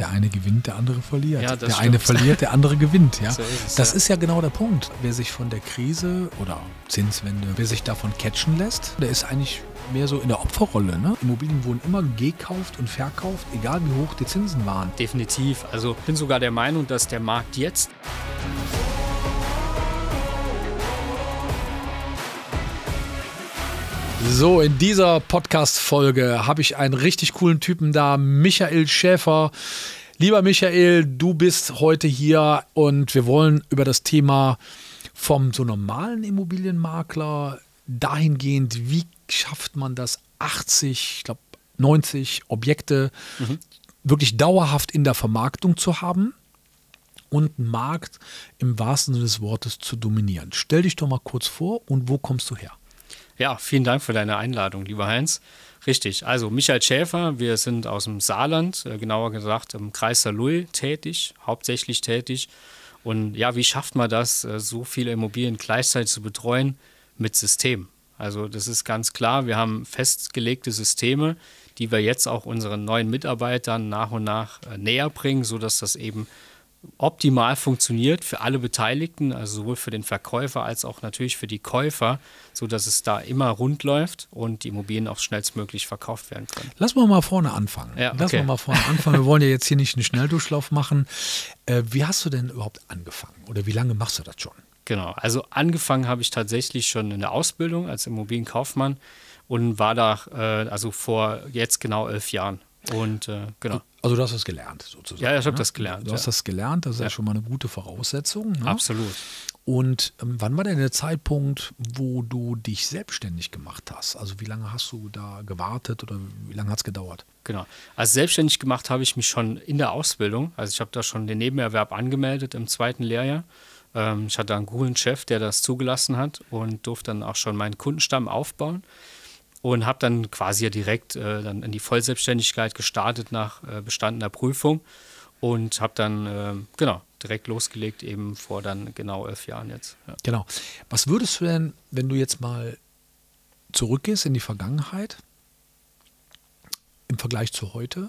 Der eine gewinnt, der andere verliert. Ja, der eine verliert, der andere gewinnt. Ja? So ist es, das ist ja genau der Punkt. Wer sich von der Krise oder Zinswende, wer sich davon catchen lässt, der ist eigentlich mehr so in der Opferrolle. Ne? Immobilien wurden immer gekauft und verkauft, egal wie hoch die Zinsen waren. Definitiv. Also ich bin sogar der Meinung, dass der Markt jetzt... So, in dieser Podcast-Folge habe ich einen richtig coolen Typen da, Michael Schäfer. Lieber Michael, du bist heute hier und wir wollen über das Thema vom so normalen Immobilienmakler dahingehend, wie schafft man das, 80, ich glaube 90 Objekte wirklich dauerhaft in der Vermarktung zu haben und einen Markt im wahrsten Sinne des Wortes zu dominieren. Stell dich doch mal kurz vor und wo kommst du her? Ja, vielen Dank für deine Einladung, lieber Heinz. Richtig, also Michael Schäfer, wir sind aus dem Saarland, genauer gesagt im Kreis Saarlouis tätig, hauptsächlich tätig. Und ja, wie schafft man das, so viele Immobilien gleichzeitig zu betreuen mit System? Also das ist ganz klar, wir haben festgelegte Systeme, die wir jetzt auch unseren neuen Mitarbeitern nach und nach näher bringen, sodass das eben optimal funktioniert für alle Beteiligten, also sowohl für den Verkäufer als auch natürlich für die Käufer, sodass es da immer rund läuft und die Immobilien auch schnellstmöglich verkauft werden können. Lass mal vorne anfangen. Ja, okay. Wir wollen ja jetzt hier nicht einen Schnelldurchlauf machen. Wie hast du denn überhaupt angefangen oder wie lange machst du das schon? Genau, also angefangen habe ich tatsächlich schon in der Ausbildung als Immobilienkaufmann und war da also vor jetzt genau 11 Jahren. Und genau. Also du hast das gelernt sozusagen. Ja, ich habe das gelernt. Du hast das gelernt, das ist ja schon mal eine gute Voraussetzung. Ne? Absolut. Und wann war denn der Zeitpunkt, wo du dich selbstständig gemacht hast? Also wie lange hast du da gewartet oder wie lange hat es gedauert? Genau, also selbstständig gemacht habe ich mich schon in der Ausbildung. Also ich habe da schon den Nebenerwerb angemeldet im 2. Lehrjahr. Ich hatte einen coolen Chef, der das zugelassen hat und durfte dann auch schon meinen Kundenstamm aufbauen. Und habe dann quasi ja direkt dann in die Vollselbstständigkeit gestartet nach bestandener Prüfung und habe dann genau direkt losgelegt, eben vor dann genau 11 Jahren jetzt. Ja. Genau. Was würdest du denn, wenn du jetzt mal zurückgehst in die Vergangenheit, im Vergleich zu heute,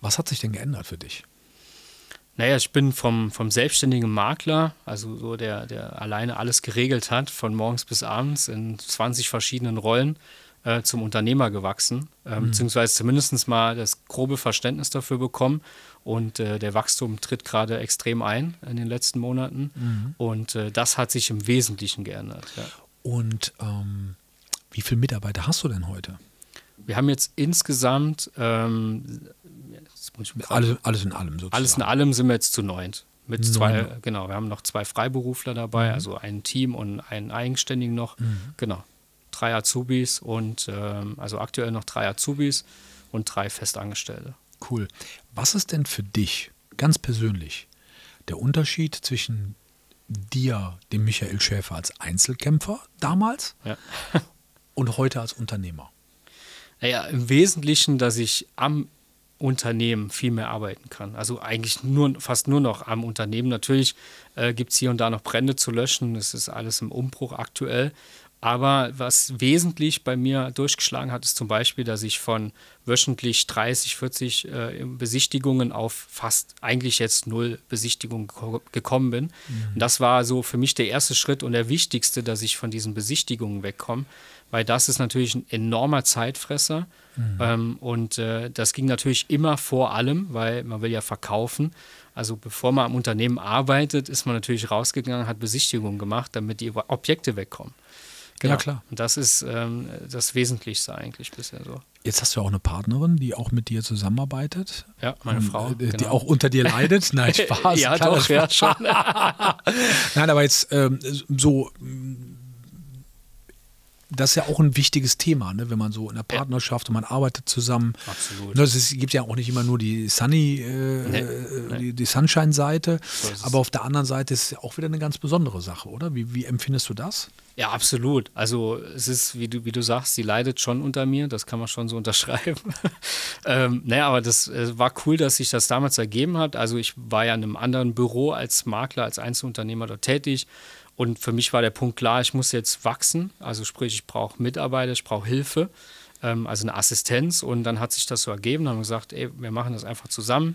was hat sich denn geändert für dich? Naja, ich bin vom selbstständigen Makler, also so der alleine alles geregelt hat, von morgens bis abends in 20 verschiedenen Rollen, zum Unternehmer gewachsen, beziehungsweise zumindest mal das grobe Verständnis dafür bekommen und der Wachstum tritt gerade extrem ein in den letzten Monaten und das hat sich im Wesentlichen geändert. Ja. Und wie viele Mitarbeiter hast du denn heute? Wir haben jetzt insgesamt, alles in allem sozusagen. Alles in allem sind wir jetzt zu 9. Mit 2, genau, wir haben noch 2 Freiberufler dabei, also ein Team und einen Eigenständigen noch, genau. 3 Azubis und also aktuell noch 3 Azubis und 3 Festangestellte. Cool. Was ist denn für dich ganz persönlich der Unterschied zwischen dir, dem Michael Schäfer als Einzelkämpfer damals und heute als Unternehmer? Naja, im Wesentlichen, dass ich am Unternehmen viel mehr arbeiten kann. Also eigentlich fast nur noch am Unternehmen. Natürlich gibt es hier und da noch Brände zu löschen. Das ist alles im Umbruch aktuell. Aber was wesentlich bei mir durchgeschlagen hat, ist zum Beispiel, dass ich von wöchentlich 30, 40 Besichtigungen auf fast eigentlich jetzt 0 Besichtigungen gekommen bin. Und das war so für mich der erste Schritt und der wichtigste, dass ich von diesen Besichtigungen wegkomme, weil das ist natürlich ein enormer Zeitfresser. Das ging natürlich immer vor allem, weil man will ja verkaufen. Also bevor man am Unternehmen arbeitet, ist man natürlich rausgegangen, hat Besichtigungen gemacht, damit die Objekte wegkommen. Genau. Ja, klar. Und das ist das Wesentlichste eigentlich bisher so. Jetzt hast du ja auch eine Partnerin, die auch mit dir zusammenarbeitet. Ja, meine Frau. Genau. Die auch unter dir leidet. Nein, Spaß. Ja, klar, doch, ja, schon. Nein, aber jetzt so... Das ist ja auch ein wichtiges Thema, ne? Wenn man so in der Partnerschaft und man arbeitet zusammen. Absolut. Es gibt ja auch nicht immer nur die die Sunshine-Seite, aber auf der anderen Seite ist es ja auch wieder eine ganz besondere Sache, oder? Wie empfindest du das? Ja, absolut. Also es ist, wie du sagst, sie leidet schon unter mir, das kann man schon so unterschreiben. Naja, aber das war cool, dass sich das damals ergeben hat. Also ich war ja in einem anderen Büro als Makler, als Einzelunternehmer dort tätig. Und für mich war der Punkt klar, ich muss jetzt wachsen, also sprich, ich brauche Mitarbeiter, ich brauche Hilfe, also eine Assistenz. Und dann hat sich das so ergeben, haben wir gesagt, ey, wir machen das einfach zusammen.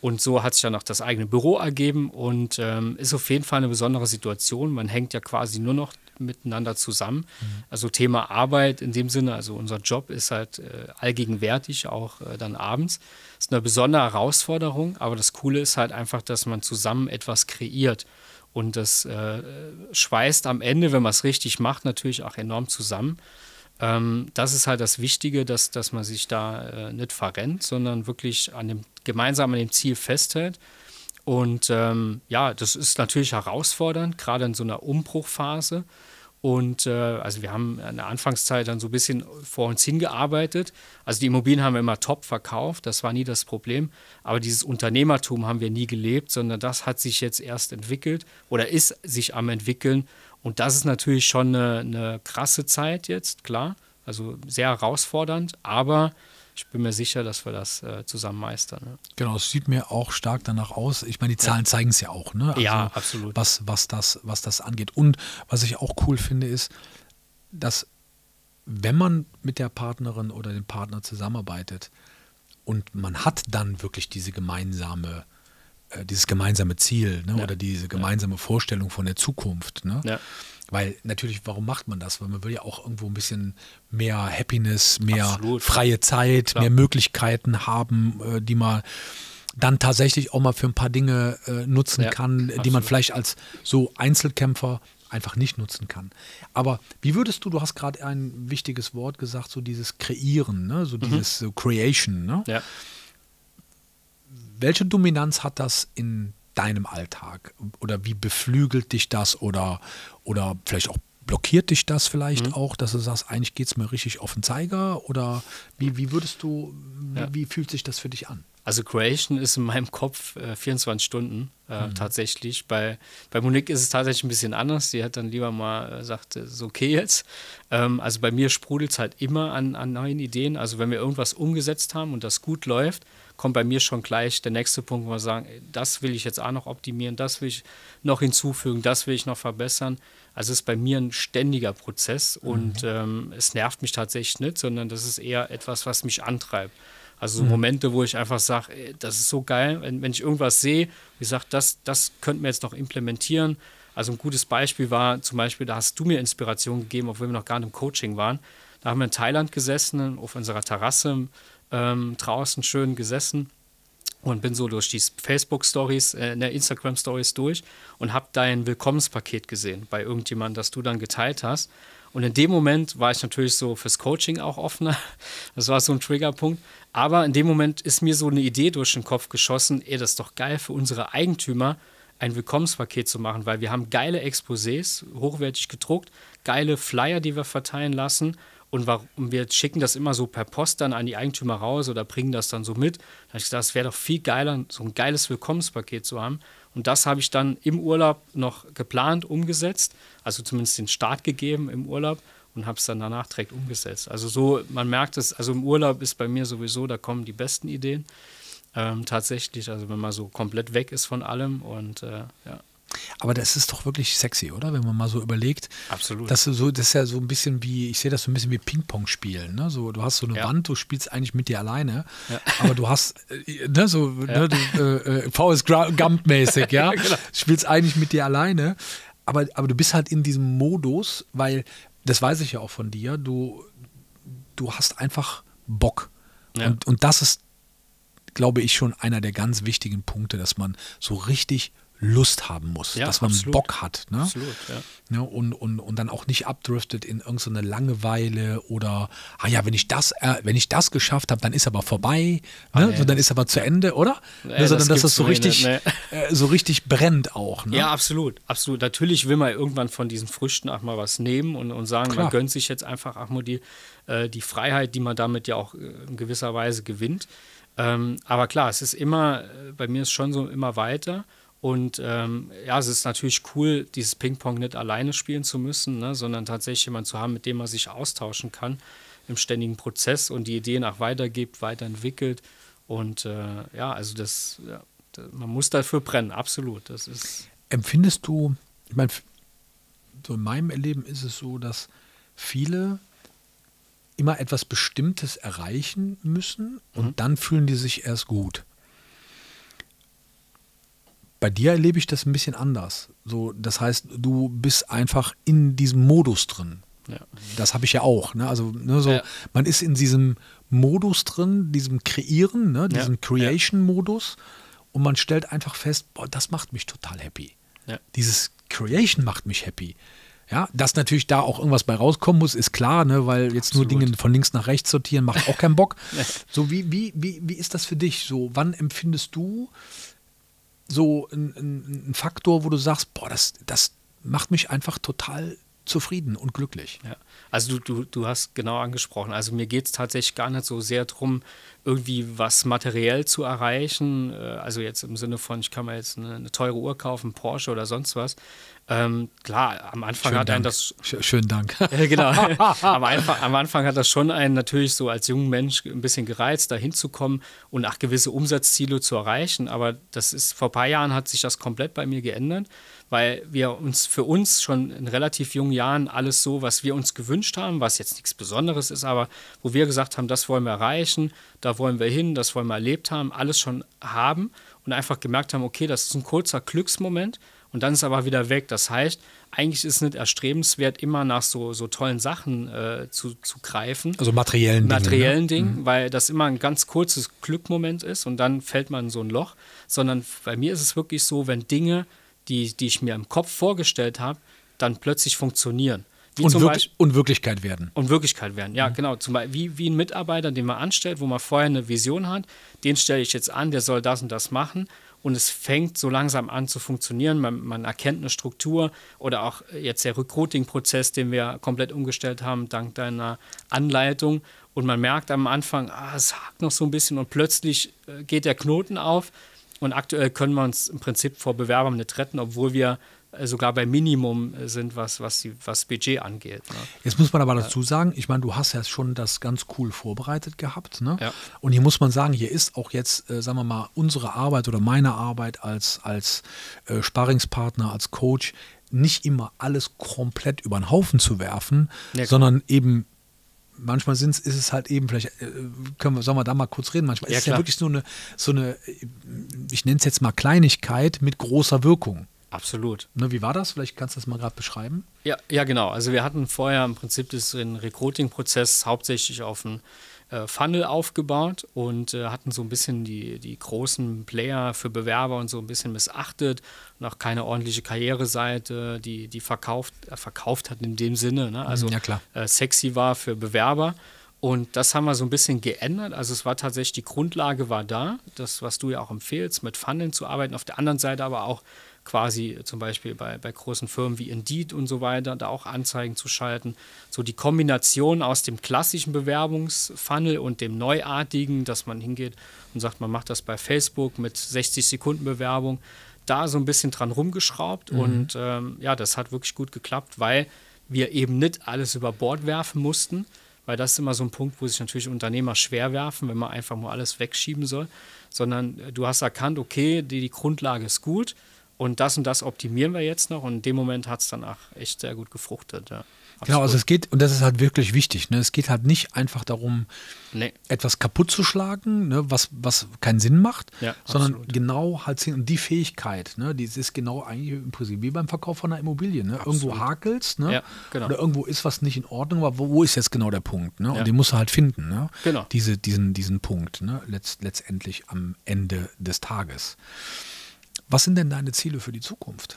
Und so hat sich dann auch das eigene Büro ergeben und ist auf jeden Fall eine besondere Situation. Man hängt ja quasi nur noch miteinander zusammen. Also Thema Arbeit in dem Sinne, also unser Job ist halt allgegenwärtig, auch dann abends. Das ist eine besondere Herausforderung, aber das Coole ist halt einfach, dass man zusammen etwas kreiert. Und das schweißt am Ende, wenn man es richtig macht, natürlich auch enorm zusammen. Das ist halt das Wichtige, dass man sich da nicht verrennt, sondern wirklich gemeinsam an dem Ziel festhält. Und ja, das ist natürlich herausfordernd, gerade in so einer Umbruchphase. Und also wir haben in der Anfangszeit dann so ein bisschen vor uns hingearbeitet. Also die Immobilien haben wir immer top verkauft, das war nie das Problem. Aber dieses Unternehmertum haben wir nie gelebt, sondern das hat sich jetzt erst entwickelt oder ist sich am entwickeln. Und das ist natürlich schon eine krasse Zeit jetzt, klar. Also sehr herausfordernd, aber ich bin mir sicher, dass wir das zusammen meistern. Ne? Genau, es sieht mir auch stark danach aus. Ich meine, die Zahlen zeigen es ja auch. Ne? Also, ja, absolut. Was das angeht. Und was ich auch cool finde, ist, dass wenn man mit der Partnerin oder dem Partner zusammenarbeitet und man hat dann wirklich diese dieses gemeinsame Ziel, ne? Ja. Oder diese gemeinsame Vorstellung von der Zukunft. Ne? Ja. Weil natürlich, warum macht man das? Weil man will ja auch irgendwo ein bisschen mehr Happiness, mehr Absolut. Freie Zeit, Klar. mehr Möglichkeiten haben, die man dann tatsächlich auch mal für ein paar Dinge nutzen kann, Absolut. Die man vielleicht als so Einzelkämpfer einfach nicht nutzen kann. Aber wie würdest du hast gerade ein wichtiges Wort gesagt, so dieses Kreieren, ne? So dieses so Creation. Ne? Ja. Welche Dominanz hat das in deinem Alltag? Oder wie beflügelt dich das? Oder vielleicht auch blockiert dich das vielleicht auch, dass du sagst, eigentlich geht es mir richtig auf den Zeiger? Oder wie fühlt sich das für dich an? Also Creation ist in meinem Kopf 24 Stunden tatsächlich. Bei Monique ist es tatsächlich ein bisschen anders. Sie hat dann lieber mal gesagt, ist okay jetzt. Also bei mir sprudelt es halt immer an neuen Ideen. Also wenn wir irgendwas umgesetzt haben und das gut läuft, kommt bei mir schon gleich der nächste Punkt, wo wir sagen, das will ich jetzt auch noch optimieren, das will ich noch hinzufügen, das will ich noch verbessern. Also es ist bei mir ein ständiger Prozess und es nervt mich tatsächlich nicht, sondern das ist eher etwas, was mich antreibt. Also so Momente, wo ich einfach sage, das ist so geil, wenn ich irgendwas sehe, wie gesagt, das könnten wir jetzt noch implementieren. Also ein gutes Beispiel war zum Beispiel, da hast du mir Inspiration gegeben, obwohl wir noch gar nicht im Coaching waren. Da haben wir in Thailand gesessen, auf unserer Terrasse, draußen schön gesessen und bin so durch die Facebook-Stories, Instagram-Stories durch und habe dein Willkommenspaket gesehen bei irgendjemandem, das du dann geteilt hast. Und in dem Moment war ich natürlich so fürs Coaching auch offener. Das war so ein Triggerpunkt. Aber in dem Moment ist mir so eine Idee durch den Kopf geschossen, das ist doch geil für unsere Eigentümer, ein Willkommenspaket zu machen, weil wir haben geile Exposés, hochwertig gedruckt, geile Flyer, die wir verteilen lassen. Und wir schicken das immer so per Post dann an die Eigentümer raus oder bringen das dann so mit. Da habe ich gedacht, es wäre doch viel geiler, so ein geiles Willkommenspaket zu haben. Und das habe ich dann im Urlaub noch geplant, umgesetzt, also zumindest den Start gegeben im Urlaub und habe es dann danach direkt umgesetzt. Also so, man merkt es, also im Urlaub ist bei mir sowieso, da kommen die besten Ideen tatsächlich, also wenn man so komplett weg ist von allem und ja. Aber das ist doch wirklich sexy, oder? Wenn man mal so überlegt. Absolut. Das ist ja so ein bisschen wie, ich sehe das so ein bisschen wie Ping-Pong spielen. Ne? So, du hast so eine Wand, du spielst eigentlich mit dir alleine, aber du hast, ne, so Forrest Gump-mäßig, ja? Genau. Spielst eigentlich mit dir alleine, aber du bist halt in diesem Modus, weil, das weiß ich ja auch von dir, du hast einfach Bock. Ja. Und das ist, glaube ich, schon einer der ganz wichtigen Punkte, dass man so richtig Lust haben muss, dass man absolut. Bock hat. Ne? Absolut, ja, und dann auch nicht abdriftet in irgendeine Langeweile oder, wenn ich das geschafft habe, dann ist aber vorbei, ne? So, dann ist aber zu Ende, oder? Ne, sondern dass das so richtig brennt auch. Ne? Ja, absolut, absolut. Natürlich will man irgendwann von diesen Früchten auch mal was nehmen und sagen, Klar. man gönnt sich jetzt einfach auch mal die Freiheit, die man damit ja auch in gewisser Weise gewinnt. Aber klar, es ist immer, bei mir ist schon so immer weiter. Und ja, es ist natürlich cool, dieses Ping-Pong nicht alleine spielen zu müssen, ne, sondern tatsächlich jemanden zu haben, mit dem man sich austauschen kann im ständigen Prozess und die Ideen auch weitergibt, weiterentwickelt. Und ja, also man muss dafür brennen, absolut. Das ist Empfindest du, ich meine, so in meinem Erleben ist es so, dass viele immer etwas Bestimmtes erreichen müssen und dann fühlen die sich erst gut. Bei dir erlebe ich das ein bisschen anders. So, das heißt, du bist einfach in diesem Modus drin. Ja. Das habe ich ja auch. Ne? Also ne, so, ja. Man ist in diesem Modus drin, diesem Kreieren, ne? Diesem ja. Creation-Modus, und man stellt einfach fest, boah, das macht mich total happy. Ja. Dieses Creation macht mich happy. Ja, dass natürlich da auch irgendwas bei rauskommen muss, ist klar, ne? Weil jetzt absolut. Nur Dinge von links nach rechts sortieren macht auch keinen Bock. Ja. So, wie ist das für dich? So, wann empfindest du so einen Faktor, wo du sagst, boah, das macht mich einfach total zufrieden und glücklich. Ja. Also du hast genau angesprochen, also mir geht es tatsächlich gar nicht so sehr darum, irgendwie was materiell zu erreichen, also jetzt im Sinne von, ich kann mir jetzt eine teure Uhr kaufen, Porsche oder sonst was. Klar, am Anfang hat einen das... Schönen Dank. Genau. Am Anfang hat das schon einen natürlich so als junger Mensch ein bisschen gereizt, da hinzukommen und auch gewisse Umsatzziele zu erreichen, aber das ist, vor ein paar Jahren hat sich das komplett bei mir geändert, weil wir uns für uns schon in relativ jungen Jahren alles so, was wir uns gewünscht haben, was jetzt nichts Besonderes ist, aber wo wir gesagt haben, das wollen wir erreichen, da wollen wir hin, das wollen wir erlebt haben, alles schon haben und einfach gemerkt haben, okay, das ist ein kurzer Glücksmoment und dann ist aber wieder weg. Das heißt, eigentlich ist es nicht erstrebenswert, immer nach so tollen Sachen zu greifen. Also materiellen Dingen, ne? Weil das immer ein ganz kurzes Glückmoment ist und dann fällt man in so ein Loch. Sondern bei mir ist es wirklich so, wenn Dinge, die ich mir im Kopf vorgestellt habe, dann plötzlich funktionieren. Wie und, zum Beispiel, und Wirklichkeit werden. Und Wirklichkeit werden, ja, genau. Zum Beispiel wie ein Mitarbeiter, den man anstellt, wo man vorher eine Vision hat, den stelle ich jetzt an, der soll das und das machen. Und es fängt so langsam an zu funktionieren. Man erkennt eine Struktur oder auch jetzt der Recruiting-Prozess, den wir komplett umgestellt haben, dank deiner Anleitung. Und man merkt am Anfang, es hakt noch so ein bisschen und plötzlich geht der Knoten auf. Und aktuell können wir uns im Prinzip vor Bewerbern nicht retten, obwohl wir sogar bei Minimum sind, was Budget angeht. Ne? Jetzt muss man aber dazu sagen, ich meine, du hast ja schon das ganz cool vorbereitet gehabt. Ne? Ja. Und hier muss man sagen, hier ist auch jetzt, sagen wir mal, unsere Arbeit oder meine Arbeit als Sparringspartner, als Coach, nicht immer alles komplett über den Haufen zu werfen, ja, sondern eben manchmal ist es halt eben, vielleicht sollen wir da mal kurz reden, manchmal ja, ist es ja wirklich nur so eine, ich nenne es jetzt mal Kleinigkeit mit großer Wirkung. Absolut. Ne, wie war das? Vielleicht kannst du das mal gerade beschreiben. Ja, genau. Also wir hatten vorher im Prinzip den Recruiting-Prozess hauptsächlich auf einen Funnel aufgebaut und hatten so ein bisschen die großen Player für Bewerber und so ein bisschen missachtet und auch keine ordentliche Karriereseite, die verkauft hat in dem Sinne, ne? Also ja, klar. Sexy war für Bewerber. Und das haben wir so ein bisschen geändert. Also es war tatsächlich, die Grundlage war da, das, was du ja auch empfehlst, mit Funneln zu arbeiten. Auf der anderen Seite aber auch quasi zum Beispiel bei großen Firmen wie Indeed und so weiter, da auch Anzeigen zu schalten. So die Kombination aus dem klassischen Bewerbungsfunnel und dem Neuartigen, dass man hingeht und sagt, man macht das bei Facebook mit 60-Sekunden-Bewerbung, da so ein bisschen dran rumgeschraubt. Mhm. Und ja, das hat wirklich gut geklappt, weil wir eben nicht alles über Bord werfen mussten, weil das ist immer so ein Punkt, wo sich natürlich Unternehmer schwer werfen, wenn man einfach mal alles wegschieben soll, sondern du hast erkannt, okay, die Grundlage ist gut und das optimieren wir jetzt noch und in dem Moment hat es dann auch echt sehr gut gefruchtet. Ja. Genau, also es geht, und das ist halt wirklich wichtig, ne? Es geht halt nicht einfach darum, nee, etwas kaputt zu schlagen, ne? was keinen Sinn macht, ja, sondern absolut, genau halt die Fähigkeit, ne? Die ist genau eigentlich im Prinzip wie beim Verkauf von einer Immobilie, ne? Irgendwo hakelst, ne? Ja, genau, oder irgendwo ist was nicht in Ordnung, aber wo ist jetzt genau der Punkt, ne? Und ja, den musst du halt finden, ne? Genau. Diesen Punkt, ne? Letztendlich am Ende des Tages. Was sind denn deine Ziele für die Zukunft?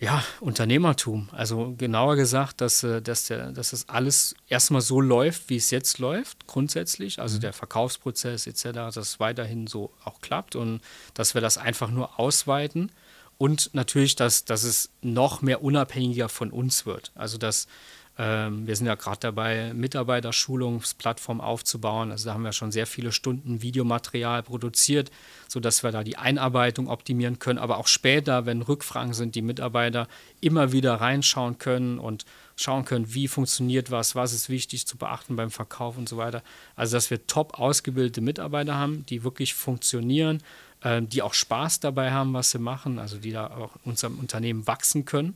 Ja, Unternehmertum. Also genauer gesagt, dass das alles erstmal so läuft, wie es jetzt läuft, grundsätzlich. Also der Verkaufsprozess etc., dass es weiterhin so auch klappt und dass wir das einfach nur ausweiten. Und natürlich, dass es noch mehr unabhängiger von uns wird. Also dass wir sind ja gerade dabei, Mitarbeiterschulungsplattformen aufzubauen. Also da haben wir schon sehr viele Stunden Videomaterial produziert, sodass wir da die Einarbeitung optimieren können. Aber auch später, wenn Rückfragen sind, die Mitarbeiter immer wieder reinschauen können und schauen können, wie funktioniert was ist wichtig zu beachten beim Verkauf und so weiter. Also dass wir top ausgebildete Mitarbeiter haben, die wirklich funktionieren, die auch Spaß dabei haben, was sie machen, also die da auch in unserem Unternehmen wachsen können.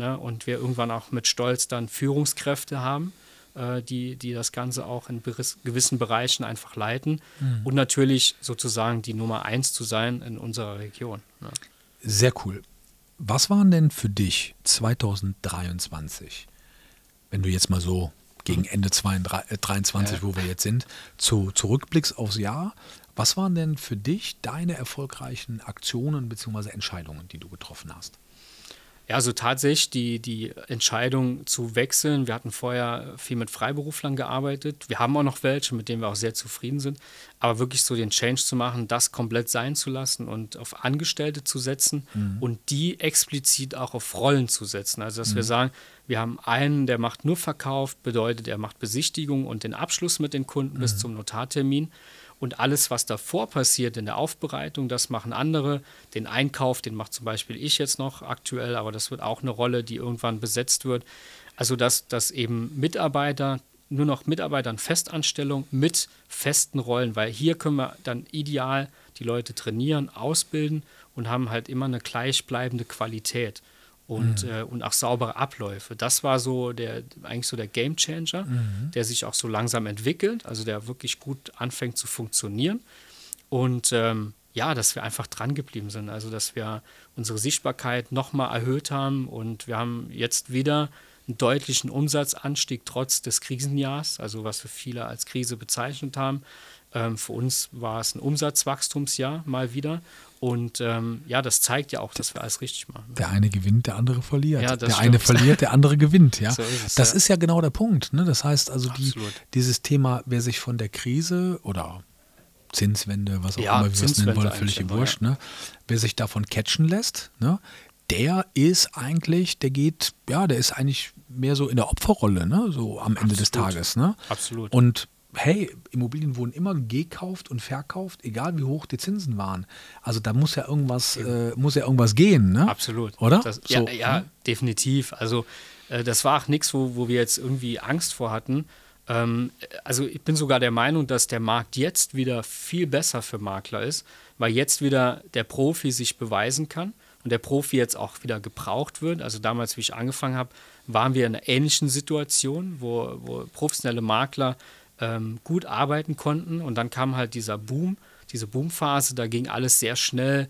Ne, und wir irgendwann auch mit Stolz dann Führungskräfte haben, die das Ganze auch in gewissen Bereichen einfach leiten, und natürlich sozusagen die Nummer 1 zu sein in unserer Region. Ja. Sehr cool. Was waren denn für dich 2023, wenn du jetzt mal so gegen Ende 2023, wo wir jetzt sind, zurückblickst aufs Jahr, was waren denn für dich deine erfolgreichen Aktionen bzw. Entscheidungen, die du getroffen hast? Ja, also tatsächlich die Entscheidung zu wechseln. Wir hatten vorher viel mit Freiberuflern gearbeitet. Wir haben auch noch welche, mit denen wir auch sehr zufrieden sind. Aber wirklich so den Change zu machen, das komplett sein zu lassen und auf Angestellte zu setzen und die explizit auch auf Rollen zu setzen. Also dass wir sagen, wir haben einen, der macht nur Verkauf, bedeutet, er macht Besichtigung und den Abschluss mit den Kunden bis zum Notartermin. Und alles, was davor passiert in der Aufbereitung, das machen andere. Den Einkauf, den macht zum Beispiel ich jetzt noch aktuell, aber das wird auch eine Rolle, die irgendwann besetzt wird. Also dass eben Mitarbeiter, nur noch Mitarbeiter in Festanstellung mit festen Rollen, weil hier können wir dann ideal die Leute trainieren, ausbilden und haben halt immer eine gleichbleibende Qualität. Und auch saubere Abläufe. Das war so eigentlich so der Gamechanger, der sich auch so langsam entwickelt, also der wirklich gut anfängt zu funktionieren. Und ja, dass wir einfach dran geblieben sind, also dass wir unsere Sichtbarkeit nochmal erhöht haben. Und wir haben jetzt wieder einen deutlichen Umsatzanstieg trotz des Krisenjahrs, also was wir viele als Krise bezeichnet haben. Für uns war es ein Umsatzwachstumsjahr mal wieder. Und ja, das zeigt ja auch, dass wir alles richtig machen. Der eine gewinnt, der andere verliert. Ja, der eine verliert, der andere gewinnt. Ja. So ist es, das ist ja genau der Punkt. Ne? Das heißt also, dieses Thema, wer sich von der Krise oder Zinswende, was auch immer wir es nennen wollen, völlig wurscht, ne? Wer sich davon catchen lässt, ne? Der ist eigentlich mehr so in der Opferrolle, ne? So am Ende des Tages. Ne? Absolut. Und hey, Immobilien wurden immer gekauft und verkauft, egal wie hoch die Zinsen waren. Also da muss ja irgendwas gehen, ne? Absolut. Oder? Definitiv. Also das war auch nichts, wo wir jetzt irgendwie Angst vor hatten. Also ich bin sogar der Meinung, dass der Markt jetzt wieder viel besser für Makler ist, weil jetzt wieder der Profi sich beweisen kann und der Profi jetzt auch wieder gebraucht wird. Also damals, wie ich angefangen habe, waren wir in einer ähnlichen Situation, wo professionelle Makler gut arbeiten konnten, und dann kam halt diese Boomphase, da ging alles sehr schnell,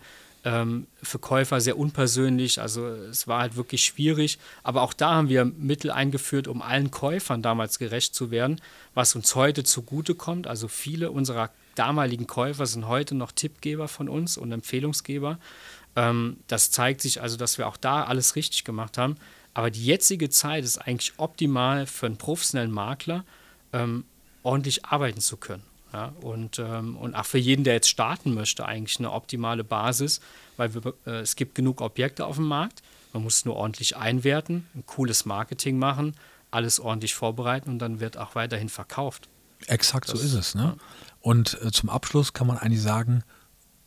für Käufer sehr unpersönlich, also es war halt wirklich schwierig, aber auch da haben wir Mittel eingeführt, um allen Käufern damals gerecht zu werden, was uns heute zugutekommt. Also viele unserer damaligen Käufer sind heute noch Tippgeber von uns und Empfehlungsgeber. Das zeigt sich also, dass wir auch da alles richtig gemacht haben, aber die jetzige Zeit ist eigentlich optimal für einen professionellen Makler, ordentlich arbeiten zu können. Ja? Und auch für jeden, der jetzt starten möchte, eigentlich eine optimale Basis, weil es gibt genug Objekte auf dem Markt, man muss es nur ordentlich einwerten, ein cooles Marketing machen, alles ordentlich vorbereiten, und dann wird auch weiterhin verkauft. Exakt, so ist es. Ne? Ja. Und zum Abschluss kann man eigentlich sagen,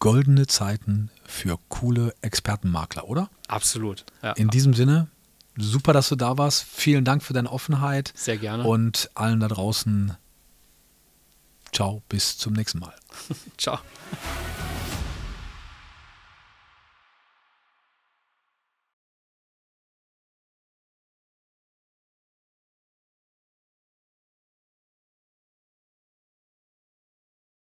goldene Zeiten für coole Expertenmakler, oder? Absolut. Ja. In diesem Sinne, super, dass du da warst. Vielen Dank für deine Offenheit. Sehr gerne. Und allen da draußen, ciao, bis zum nächsten Mal. Ciao.